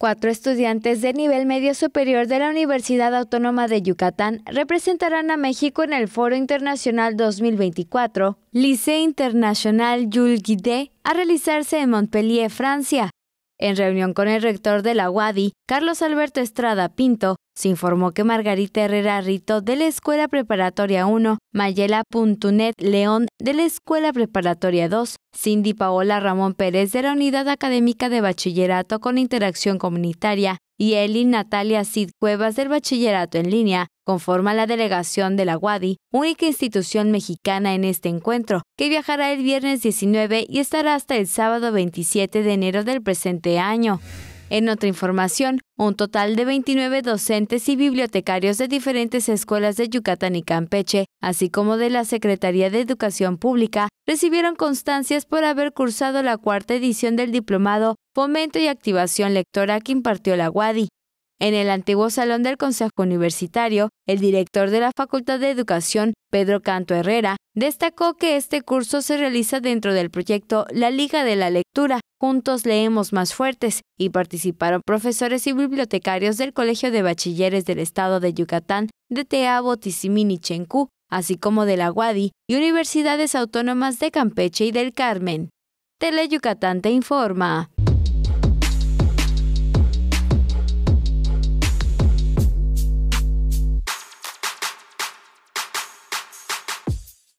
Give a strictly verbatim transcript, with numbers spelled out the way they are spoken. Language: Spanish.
Cuatro estudiantes de nivel medio superior de la Universidad Autónoma de Yucatán representarán a México en el Foro Internacional dos mil veinticuatro, Lycée International Jules Guidé, a realizarse en Montpellier, Francia. En reunión con el rector de la U A D Y, Carlos Alberto Estrada Pinto, se informó que Margarita Herrera Rito de la Escuela Preparatoria uno, Mayela Puntunet León de la Escuela Preparatoria dos, Cindy Paola Ramón Pérez de la Unidad Académica de Bachillerato con Interacción Comunitaria y Eli Natalia Cid Cuevas del Bachillerato en Línea conforman la delegación de la U A D Y, única institución mexicana en este encuentro, que viajará el viernes diecinueve y estará hasta el sábado veintisiete de enero del presente año. En otra información, un total de veintinueve docentes y bibliotecarios de diferentes escuelas de Yucatán y Campeche, así como de la Secretaría de Educación Pública, recibieron constancias por haber cursado la cuarta edición del diplomado Fomento y Activación Lectora que impartió la U A D Y. En el antiguo Salón del Consejo Universitario, el director de la Facultad de Educación, Pedro Canto Herrera, destacó que este curso se realiza dentro del proyecto La Liga de la Lectura, Juntos Leemos Más Fuertes, y participaron profesores y bibliotecarios del Colegio de Bachilleres del Estado de Yucatán, de Teabo, Tisimini, Chenku, así como de la U A D Y y Universidades Autónomas de Campeche y del Carmen. Tele Yucatán te informa.